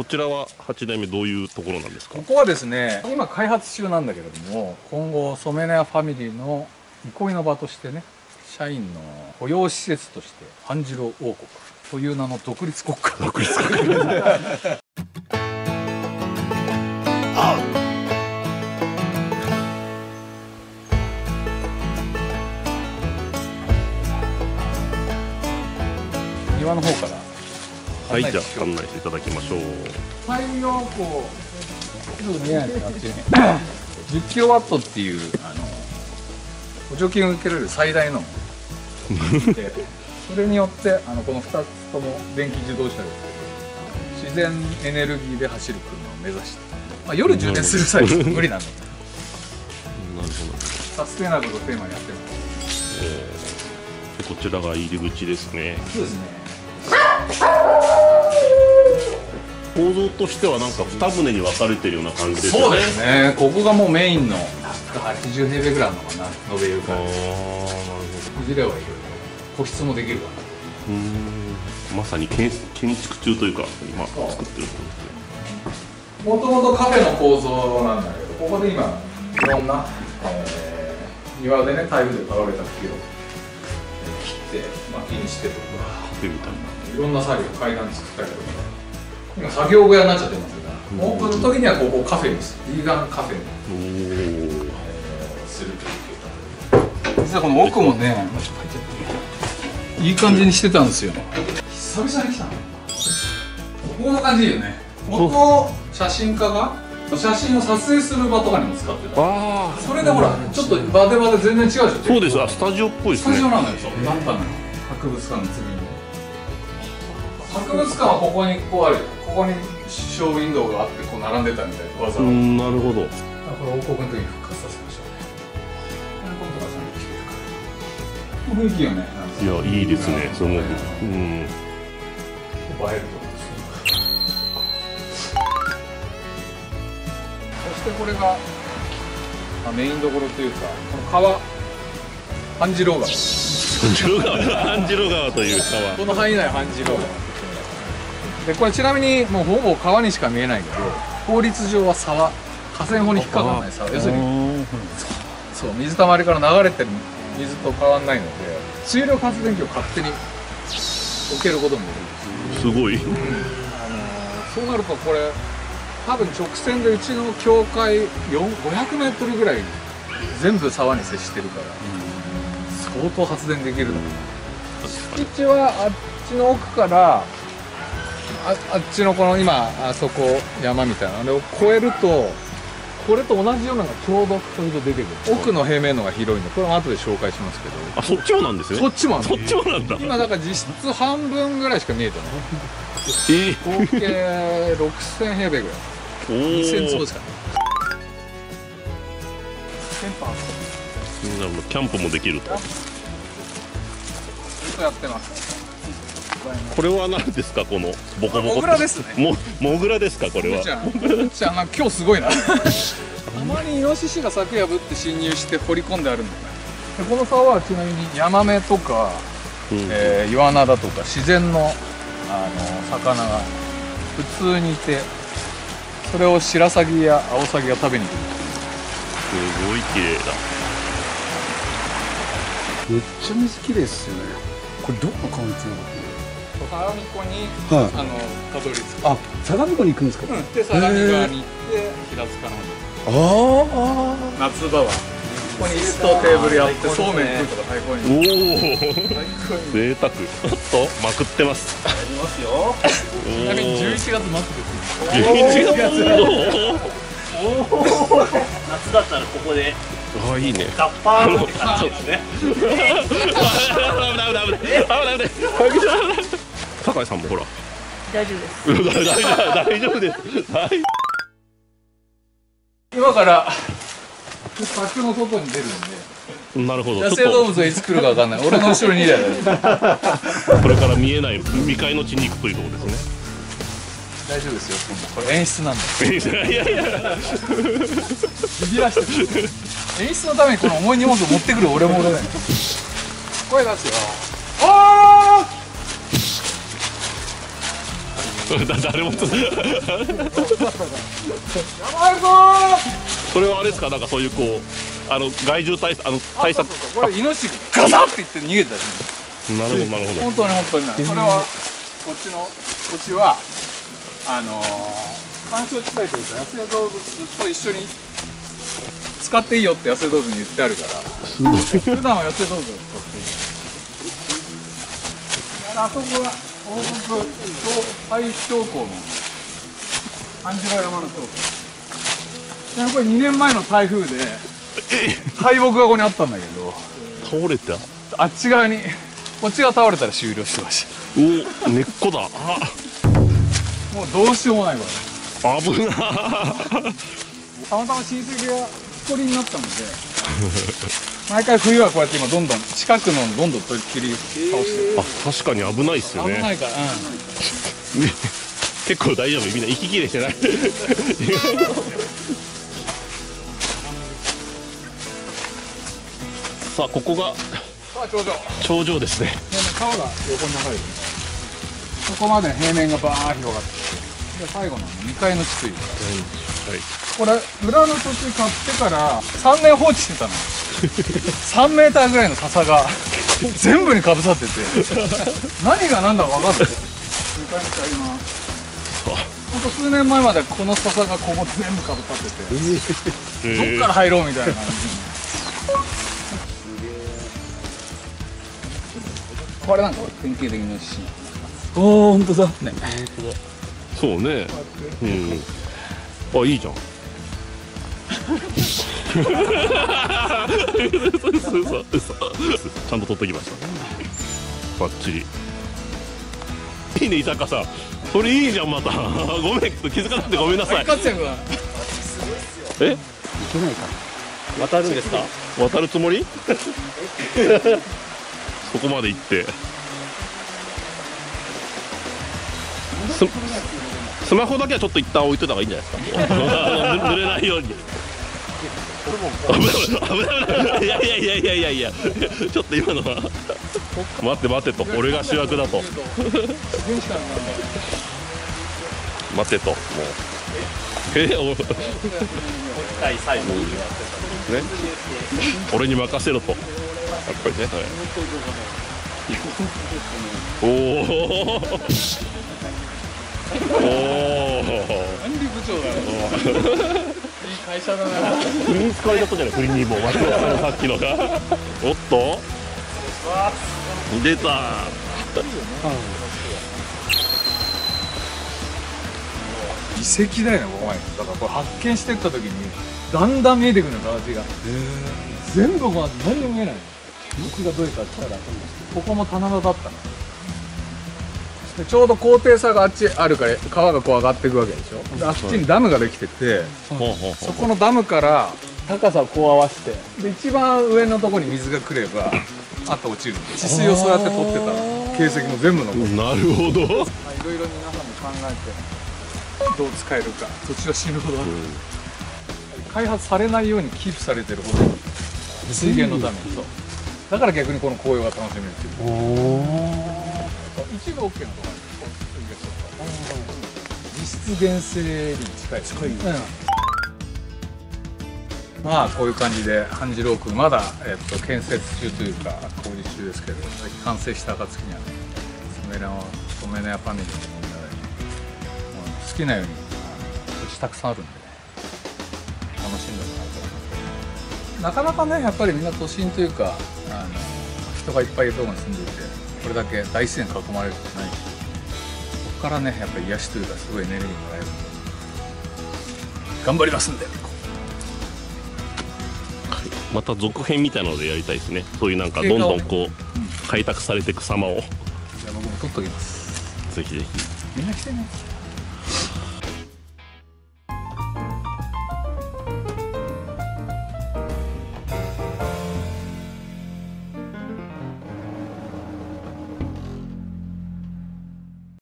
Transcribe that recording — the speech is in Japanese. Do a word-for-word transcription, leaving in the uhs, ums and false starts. こちらははちだいめどういうところなんですか？ここはですね、今開発中なんだけれども、今後染谷ファミリーの憩いの場としてね、社員の雇用施設として半次郎王国という名の独立国家独立国家庭の方からはい、じゃあ案内していただきましょう。太陽光じゅっキロワットっていうあの補助金を受けられる最大ので、それによってあのこのふたつとも電気自動車ですけど、自然エネルギーで走る車を目指して、まあ、夜充電する際は無理なんだけどサステナブルをテーマにやってるんです、えー、こちらが入り口ですね。そうですね。構造としてはなんかに棟に分かれてるような感じですね。そうですね。ここがもうメインのはちじゅうへいべいぐらいのかな、延べ床で。崩れはいろいろ、個室もできるかな。うーん、まさに建築中というか今作ってると思って。もともとカフェの構造なんだけど、ここで今いろんな、えー、庭でね、台風で倒れた木を切って薪にしてとか、いろんな作業、階段作ったりとか。今作業小屋になっちゃってますから、うん、オープンの時にはここをカフェにする、ヴィーガンカフェにするというか、実はこの奥もね、いい感じにしてたんですよ。久々に来たの。ここの感じいいよね。元写真家が写真を撮影する場とかにも使ってた。それでほら、ちょっと場で場で全然違うでしょ。そうです。スタジオっぽいですね。スタジオなんだよ。なったのよ。博物館の次に。博物館はここにこうあるよ。ここにショーウィンドウがあってこう並んでたみたいな技を。なるほど。これ王国の時に復活させましょうね。雰囲気よね。いや、いいですね。そう思う。うん。映えると思います。そしてこれがメインどころというか、この川、半次郎川。半次郎川。半次郎川という川。この範囲内半次郎川。でこれちなみにもうほぼ川にしか見えないけど、法律上は沢、河川法に引っかからない沢、要するにそう水たまりから流れてる水と変わらないので、水力発電機を勝手に置けることもできる。すごい、うん、あのそうなるとこれ多分直線でうちの教会ごひゃくメートルぐらい全部沢に接してるから、相当発電できる。敷地はあっちの奥からあ, あっちのこの今あそこ山みたいなあれを越えると、これと同じようなのがちょうどそれと出てくる。奥の平面のが広いの、これも後で紹介しますけど。あ、そっちもなんですね。そっちもそっちもなんだ。今だから実質半分ぐらいしか見えてない、合計ろくせんへいべいぐらいにせんつぼですかね。キャンプもできるとやってます。これは何ですか、このボコボコ。モグラですね。モグラですか、これは。じゃあ、今日すごいな。たまにイノシシが柵破って侵入して掘り込んであるんだね。この沢はちなみにヤマメとか、うん、えー、イワナだとか自然の、あの魚が普通にいて、それをシラサギやアオサギが食べに来る。すごい綺麗だ。めっちゃ水綺麗ですよね。これどこ関係なの？相模湖に、はい、あのたどり着く。あ、相模湖に行くんですか。うん、で相模川に行って平塚の方に。ああ。夏場はここに椅子とテーブルやってそうめん食うとか最高に。おお。贅沢。ちょっとまくってます。ありますよ。ちなみにじゅういちがつ待ってください。じゅういちがつ。おお。夏だったらここで。ああ、いいね。ダッパーの感じですね。危ない危ない危ない危ない危ない。酒井さんもほら大丈夫です。大丈夫です。今から柵の外に出るんで。なるほど。野生動物はいつ来るかわかんない。俺の後ろににだいだ。これから見えない未開の地に行くというところですね。大丈夫ですよ。これ演出なんだ。いやいやいや。ビビらしてる。演出のためにこの重い荷物を持ってくる俺も俺だよ。声出すよ。おー。誰もそれはあれですか、なんかそういうこうあの害獣対策、あの対策、これイノシシガサッていって逃げたり。なるほどなるほど、本当に本当になる。それはこっちのこっちはあの環境地帯というか野生動物と一緒に使っていいよって野生動物に言ってあるから、普段は野生動物を使っていい。あそこは東北廃標高の半次郎山の標高。これにねんまえの台風で大木がここにあったんだけど倒れた。あっち側にこっちが倒れたら終了してました。おお、根っこだ。あもうどうしようもないから、危なたまたま親戚が木こりになったので毎回冬はこうやって今どんどん近くのどんどん取り切り倒してる。あ、確かに危ないっすよね。危ないから、うん、結構大丈夫、みんな息切れしてない。さあここが頂上、頂上ですね。川が横に流れてる、そこまで平面がバーン広がって、で最後のにかいの治水、はい、これ裏の土地買ってからさんねん放置してたの。さんメーターぐらいの笹が全部にかぶさってて何が何だか分かんない。ほんと数年前までこの笹がここ全部かぶさってて、どっから入ろうみたいな感じ。これなんか典型的にシーン。おお、本当だ。ね。そうね。うん。あ、いいじゃん。ちゃんと取ってきました。バッチリ。いいね、伊坂さん。それいいじゃん、また。ごめん、気づかなくてごめんなさい。え？いけないか。渡るんですか？渡るつもり？ここまで行ってス、スマホだけはちょっと一旦置いといた方がいいんじゃないですか。濡れないように。いやいやいやいやいやいや、ちょっと今のは待って待ってと、俺が主役だと。待てと、もう。えね、俺に任せろと。やっぱりね、はい、おおお管理部長だよ。いい会社だな。振りに使われたことじゃない、振りにもうさっきのがおっと出た。遺跡だよね、お前。だからこれ発見してった時にだんだん見えてくるの、形が全部こう何も見えない。僕がどういうかって言ったら、ここも棚田だったので、ちょうど高低差があっちあるから川がこう上がっていくわけでしょ。であっちにダムができてて、そこのダムから高さをこう合わせて、で一番上のところに水が来ればあと落ちるんで、治水をそうやって取ってた形跡も全部残る。なるほど。いろいろ皆さんも考えてどう使えるか、土地は死ぬほど開発されないようにキープされてるほど、水源のために。そうだから逆にこの紅葉が楽しめるっていう。一部 OK のところに実質原生に近い。近い、うん、まあこういう感じで半次郎区まだ、えっと、建設中というか工事中ですけど、完成した暁にはね、ソメナヤファミリーの問題もう好きなように土地たくさんあるんで、ね、楽しんでもらいたいな。なかなかね、やっぱりみんな都心というかあの人がいっぱいいるところに住んでいて、これだけ大自然に囲まれることないし、ここからねやっぱり癒しというかすごいエネルギーもらえるんで、頑張りますんで、はい、また続編みたいなのでやりたいですね。そういうなんかどんどんこう、うん、開拓されていく様を。じゃあ僕も撮っときます。ぜひぜひみんな来てね。